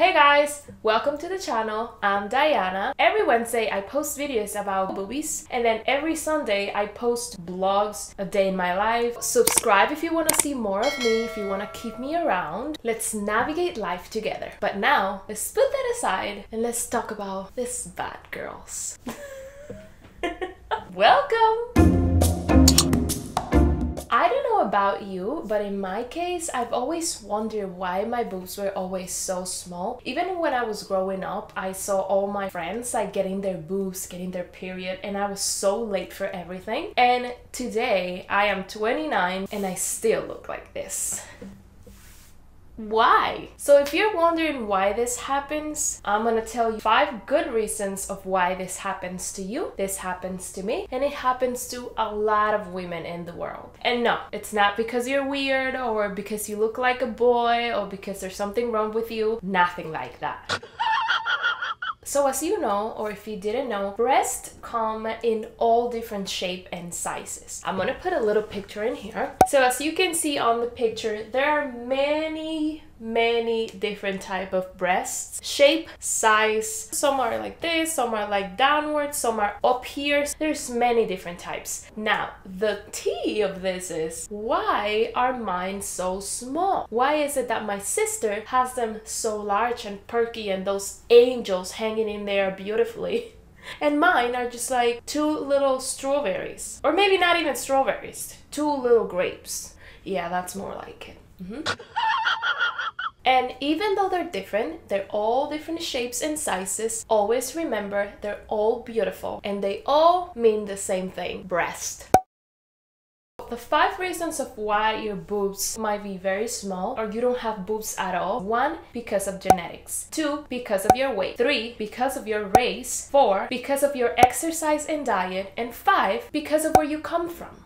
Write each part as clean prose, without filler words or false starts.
Hey guys, welcome to the channel. I'm Diana. Every Wednesday I post videos about movies, and then every Sunday I post blogs, a day in my life. Subscribe if you want to see more of me, if you want to keep me around. Let's navigate life together. But now, let's put that aside and let's talk about these bad girls. Welcome! I don't know about you, but in my case, I've always wondered why my boobs were always so small. Even when I was growing up, I saw all my friends like getting their boobs, getting their period, and I was so late for everything. And today, I am 29 and I still look like this. Why? So if you're wondering why this happens, I'm gonna tell you 5 good reasons of why this happens to you, this happens to me, and it happens to a lot of women in the world. And no, it's not because you're weird or because you look like a boy or because there's something wrong with you. Nothing like that. So as you know, or if you didn't know, breasts come in all different shapes and sizes. I'm gonna put a little picture in here. So as you can see on the picture, there are many different type of breasts, shape, size. Some are like this, some are like downwards, some are up here. There's many different types. Now, the tea of this is, why are mine so small? Why is it that my sister has them so large and perky and those angels hanging in there beautifully? And mine are just like two little strawberries. Or maybe not even strawberries, two little grapes. Yeah, that's more like it. Mm-hmm. And even though they're different, they're all different shapes and sizes, always remember they're all beautiful and they all mean the same thing, breast. The 5 reasons of why your boobs might be very small or you don't have boobs at all. 1. Because of genetics. 2. Because of your weight. 3. Because of your race. 4. Because of your exercise and diet. And 5. Because of where you come from.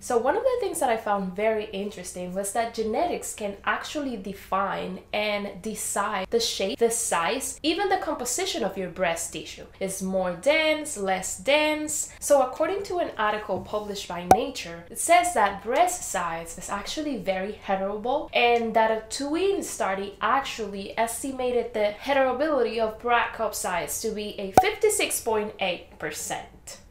So one of the things that I found very interesting was that genetics can actually define and decide the shape, the size, even the composition of your breast tissue. Is more dense, less dense. So according to an article published by Nature, it says that breast size is actually very heritable and that a twin study actually estimated the heritability of breast cup size to be a 56.8%.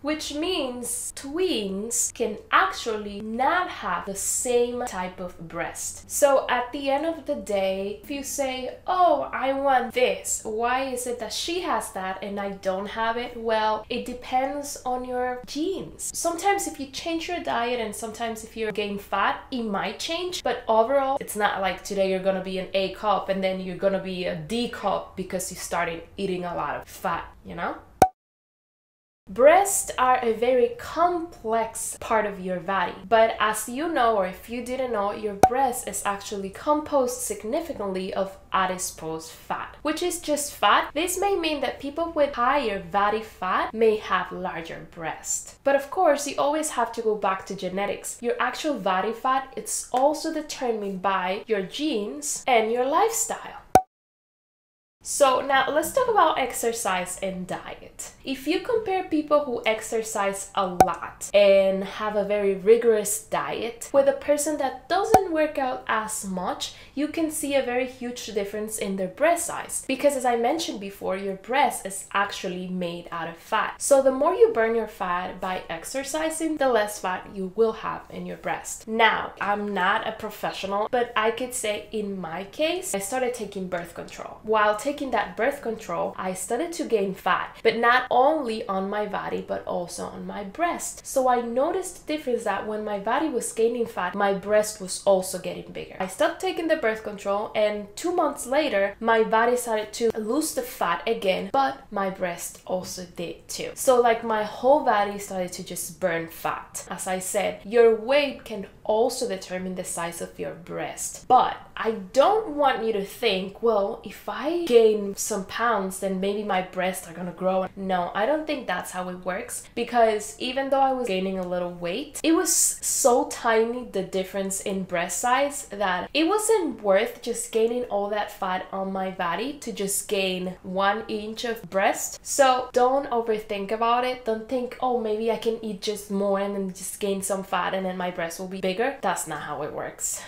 Which means twins can actually not have the same type of breast. So at the end of the day, if you say, oh, I want this, why is it that she has that and I don't have it? Well, it depends on your genes. Sometimes if you change your diet and sometimes if you gain fat, it might change, but overall, it's not like today you're gonna be an A cup and then you're gonna be a D cup because you started eating a lot of fat, you know? Breasts are a very complex part of your body, but as you know, or if you didn't know, your breast is actually composed significantly of adipose fat, which is just fat. This may mean that people with higher body fat may have larger breasts. But of course, you always have to go back to genetics. Your actual body fat, it's also determined by your genes and your lifestyle. So now let's talk about exercise and diet. If you compare people who exercise a lot and have a very rigorous diet with a person that doesn't work out as much, you can see a very huge difference in their breast size. Because as I mentioned before, your breast is actually made out of fat. So the more you burn your fat by exercising, the less fat you will have in your breast. Now, I'm not a professional, but I could say in my case, I started taking birth control. While taking that birth control, I started to gain fat, but not only on my body, but also on my breast. So I noticed the difference that when my body was gaining fat, my breast was also getting bigger. I stopped taking the birth control and 2 months later, my body started to lose the fat again, but my breast also did too. So like my whole body started to just burn fat. As I said, your weight can also determine the size of your breast. But I don't want you to think, well, if I gain some pounds, then maybe my breasts are gonna grow. No, I don't think that's how it works, because even though I was gaining a little weight, it was so tiny, the difference in breast size, that it wasn't worth just gaining all that fat on my body to just gain 1 inch of breast. So don't overthink about it. Don't think, oh, maybe I can eat just more and then just gain some fat and then my breast will be bigger. That's not how it works.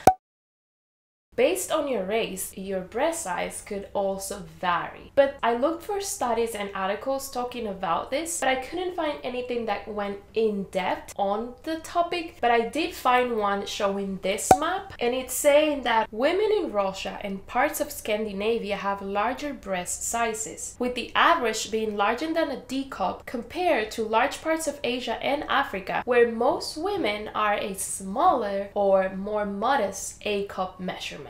Based on your race, your breast size could also vary. But I looked for studies and articles talking about this, but I couldn't find anything that went in depth on the topic. But I did find one showing this map, and it's saying that women in Russia and parts of Scandinavia have larger breast sizes, with the average being larger than a D cup compared to large parts of Asia and Africa, where most women are a smaller or more modest A cup measurement.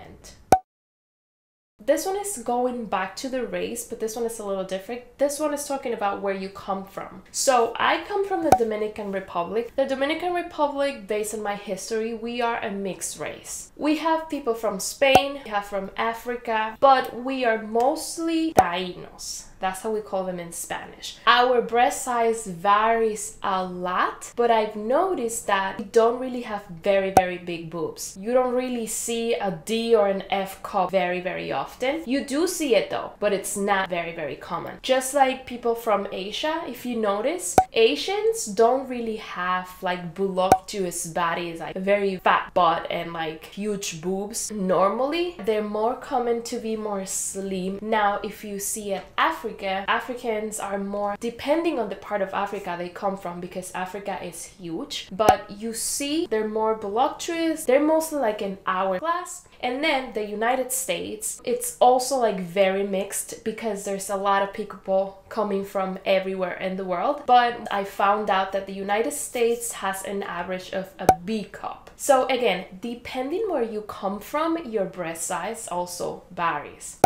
This one is going back to the race, but this one is a little different. This one is talking about where you come from. So I come from the Dominican Republic. The Dominican Republic, based on my history, we are a mixed race. We have people from Spain, we have from Africa, but we are mostly Taínos. That's how we call them in Spanish. Our breast size varies a lot, but I've noticed that we don't really have very big boobs. You don't really see a D or an F cup very often. You do see it though, but it's not very common. Just like people from Asia, if you notice, Asians don't really have like voluptuous bodies, like a very fat butt and like huge boobs. Normally, they're more common to be more slim. Now, if you see an African, Africans are more, depending on the part of Africa they come from, because Africa is huge, but you see they're more voluptuous, they're mostly like an hourglass. And then the United States, it's also like very mixed because there's a lot of people coming from everywhere in the world, but I found out that the United States has an average of a B cup. So again, depending where you come from, your breast size also varies.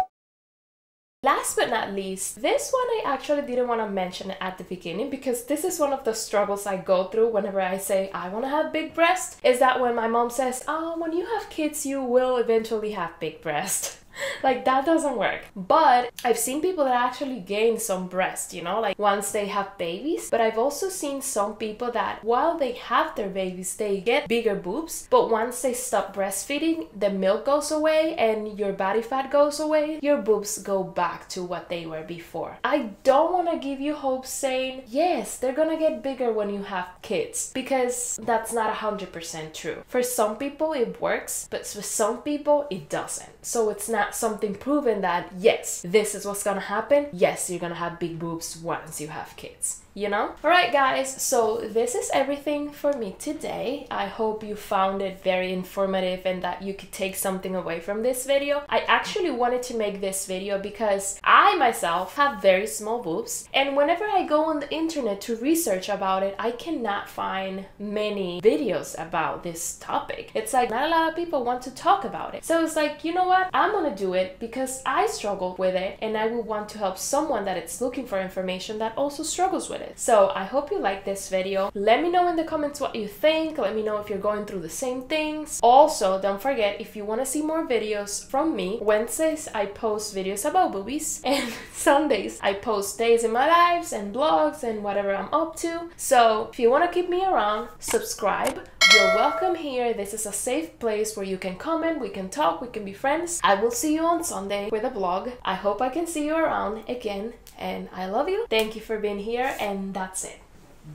Last but not least, this one I actually didn't want to mention at the beginning because this is one of the struggles I go through whenever I say I want to have big breasts, is that when my mom says, when you have kids, you will eventually have big breasts. Like, that doesn't work. But I've seen people that actually gain some breast, you know, like once they have babies. But I've also seen some people that while they have their babies, they get bigger boobs. But once they stop breastfeeding, the milk goes away and your body fat goes away. Your boobs go back to what they were before. I don't want to give you hope saying, yes, they're gonna get bigger when you have kids, because that's not 100% true. For some people it works, but for some people it doesn't. So it's not something proven that yes, this is what's gonna happen, yes, you're gonna have big boobs once you have kids, you know? Alright guys, so this is everything for me today. I hope you found it very informative and that you could take something away from this video. I actually wanted to make this video because I myself have very small boobs, and whenever I go on the internet to research about it, I cannot find many videos about this topic. It's like not a lot of people want to talk about it. So it's like, you know what? I'm gonna do it because I struggle with it, and I would want to help someone that is looking for information that also struggles with it. So I hope you like this video. Let me know in the comments what you think. Let me know if you're going through the same things. Also, don't forget, if you want to see more videos from me, Wednesdays I post videos about boobies, and Sundays I post days in my lives and blogs and whatever I'm up to. So if you want to keep me around, subscribe. You're welcome here. This is a safe place where you can comment, we can talk, we can be friends. I will see you on Sunday with a vlog. I hope I can see you around again, and I love you. Thank you for being here, and that's it.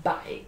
Bye.